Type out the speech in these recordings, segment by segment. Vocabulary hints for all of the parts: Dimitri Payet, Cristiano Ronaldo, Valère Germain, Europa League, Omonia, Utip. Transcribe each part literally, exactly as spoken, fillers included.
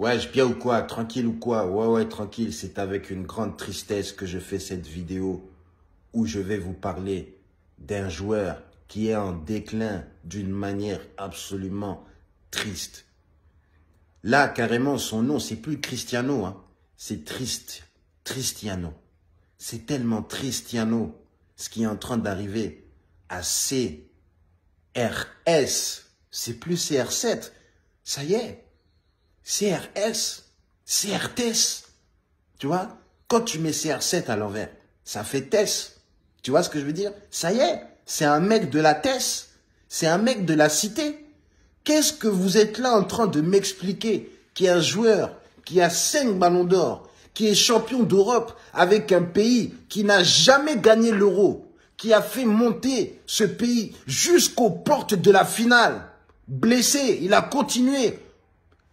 Ouais, je bien ou quoi? Tranquille ou quoi? Ouais, ouais, tranquille. C'est avec une grande tristesse que je fais cette vidéo où je vais vous parler d'un joueur qui est en déclin d'une manière absolument triste. Là, carrément, son nom, c'est plus Cristiano, hein. C'est triste, Cristiano. C'est tellement Cristiano ce qui est en train d'arriver à C R S. C'est plus C R sept. Ça y est. C R S, C R T S, tu vois, quand tu mets C R sept à l'envers, ça fait T E S, tu vois ce que je veux dire? Ça y est, c'est un mec de la T E S, c'est un mec de la cité. Qu'est-ce que vous êtes là en train de m'expliquer qu'il y a un joueur qui a cinq ballons d'or, qui est champion d'Europe avec un pays qui n'a jamais gagné l'euro, qui a fait monter ce pays jusqu'aux portes de la finale, blessé, il a continué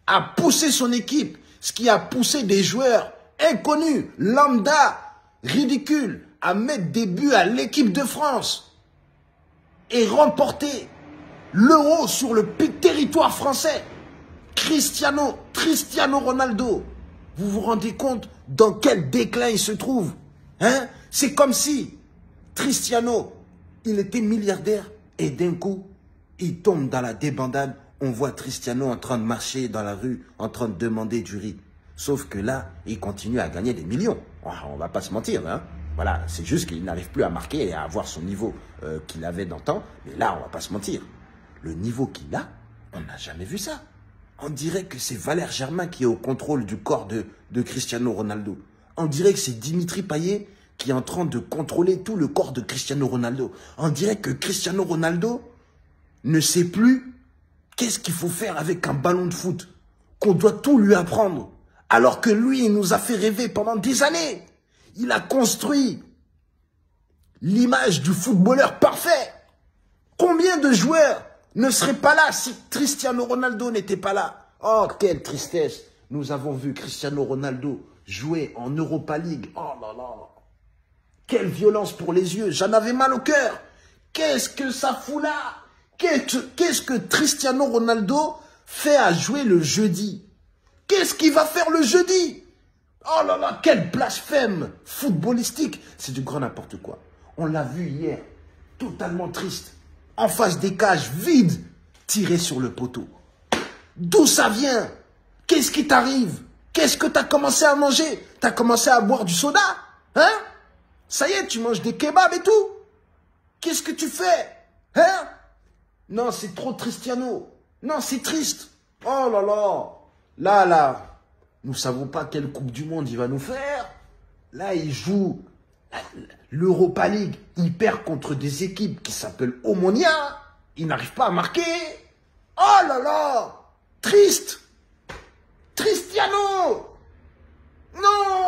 a poussé son équipe, ce qui a poussé des joueurs inconnus, lambda, ridicules, à mettre des buts à l'équipe de France et remporter l'euro sur le territoire français. Cristiano, Cristiano Ronaldo, vous vous rendez compte dans quel déclin il se trouve, hein? C'est comme si Cristiano, il était milliardaire et d'un coup, il tombe dans la débandade. On voit Cristiano en train de marcher dans la rue, en train de demander du riz. Sauf que là, il continue à gagner des millions. On ne va pas se mentir, hein. Voilà, c'est juste qu'il n'arrive plus à marquer et à avoir son niveau euh, qu'il avait d'antan. Mais là, on ne va pas se mentir. Le niveau qu'il a, on n'a jamais vu ça. On dirait que c'est Valère Germain qui est au contrôle du corps de, de Cristiano Ronaldo. On dirait que c'est Dimitri Payet qui est en train de contrôler tout le corps de Cristiano Ronaldo. On dirait que Cristiano Ronaldo ne sait plus qu'est-ce qu'il faut faire avec un ballon de foot, qu'on doit tout lui apprendre, alors que lui, il nous a fait rêver pendant des années. Il a construit l'image du footballeur parfait. Combien de joueurs ne seraient pas là si Cristiano Ronaldo n'était pas là? Oh, quelle tristesse! Nous avons vu Cristiano Ronaldo jouer en Europa League. Oh là là! Quelle violence pour les yeux! J'en avais mal au cœur! Qu'est-ce que ça fout là? Qu'est-ce que Cristiano Ronaldo fait à jouer le jeudi? Qu'est-ce qu'il va faire le jeudi? Oh là là, quel blasphème footballistique! C'est du grand n'importe quoi. On l'a vu hier, totalement triste, en face des cages vides, tiré sur le poteau. D'où ça vient? Qu'est-ce qui t'arrive? Qu'est-ce que t'as commencé à manger? T'as commencé à boire du soda? Hein? Ça y est, tu manges des kebabs et tout? Qu'est-ce que tu fais? Hein? Non, c'est trop Cristiano. Non, c'est triste. Oh là là. Là, là, nous ne savons pas quelle Coupe du Monde il va nous faire. Là, il joue l'Europa League. Il perd contre des équipes qui s'appellent Omonia. Il n'arrive pas à marquer. Oh là là. Triste. Cristiano. Non.